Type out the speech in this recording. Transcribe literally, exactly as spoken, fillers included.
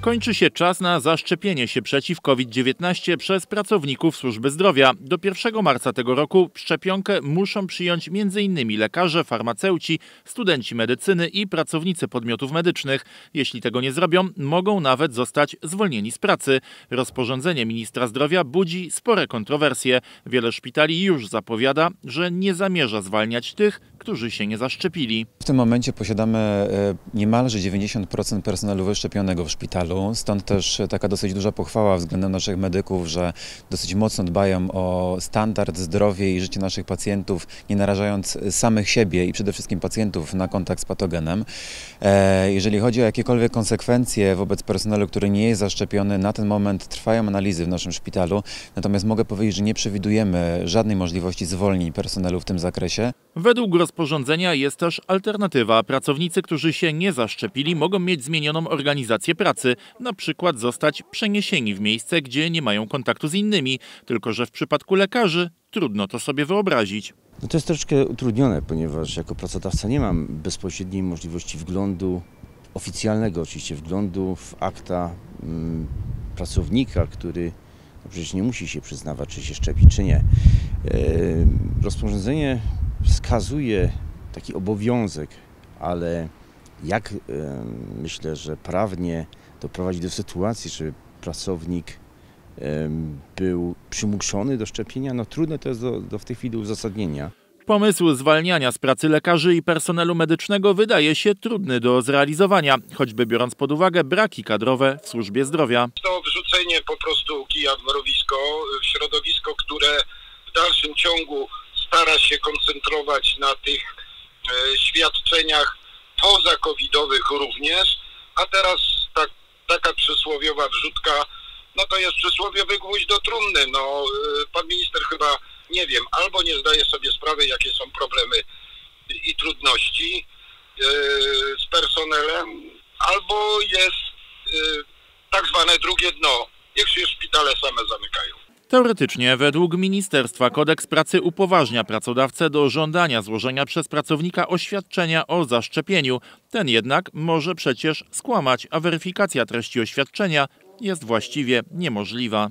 Kończy się czas na zaszczepienie się przeciw COVID dziewiętnaście przez pracowników służby zdrowia. Do pierwszego marca tego roku szczepionkę muszą przyjąć między innymi lekarze, farmaceuci, studenci medycyny i pracownicy podmiotów medycznych. Jeśli tego nie zrobią, mogą nawet zostać zwolnieni z pracy. Rozporządzenie ministra zdrowia budzi spore kontrowersje. Wiele szpitali już zapowiada, że nie zamierza zwalniać tych, którzy się nie zaszczepili. W tym momencie posiadamy niemalże dziewięćdziesiąt procent personelu wyszczepionego w szpitalu, stąd też taka dosyć duża pochwała względem naszych medyków, że dosyć mocno dbają o standard, zdrowie i życie naszych pacjentów, nie narażając samych siebie i przede wszystkim pacjentów na kontakt z patogenem. Jeżeli chodzi o jakiekolwiek konsekwencje wobec personelu, który nie jest zaszczepiony, na ten moment trwają analizy w naszym szpitalu, natomiast mogę powiedzieć, że nie przewidujemy żadnej możliwości zwolnień personelu w tym zakresie. Według rozporządzenia jest też alternatywa. Pracownicy, którzy się nie zaszczepili, mogą mieć zmienioną organizację pracy, na przykład zostać przeniesieni w miejsce, gdzie nie mają kontaktu z innymi, tylko że w przypadku lekarzy trudno to sobie wyobrazić. No to jest troszeczkę utrudnione, ponieważ jako pracodawca nie mam bezpośredniej możliwości wglądu, oficjalnego oczywiście wglądu w akta hmm, pracownika, który no przecież nie musi się przyznawać, czy się szczepi, czy nie. E, rozporządzenie wskazuje taki obowiązek, ale jak e, myślę, że prawnie doprowadzi do sytuacji, żeby pracownik e, był przymuszony do szczepienia, no trudne to jest do, do w tej chwili uzasadnienia. Pomysł zwalniania z pracy lekarzy i personelu medycznego wydaje się trudny do zrealizowania, choćby biorąc pod uwagę braki kadrowe w służbie zdrowia. To wrzucenie po prostu kija w mrowisko, w środowisko, które w dalszym ciągu stara się koncentrować na tych e, świadczeniach pozakowidowych również, a teraz ta, taka przysłowiowa wrzutka, no to jest przysłowiowy gwóźdź do trumny. No, e, pan minister chyba, nie wiem, albo nie zdaje sobie sprawy, jakie są problemy i trudności e, z personelem, albo jest e, tak zwane drugie dno, niech się szpitale same zamykają. Teoretycznie według ministerstwa kodeks pracy upoważnia pracodawcę do żądania złożenia przez pracownika oświadczenia o zaszczepieniu. Ten jednak może przecież skłamać, a weryfikacja treści oświadczenia jest właściwie niemożliwa.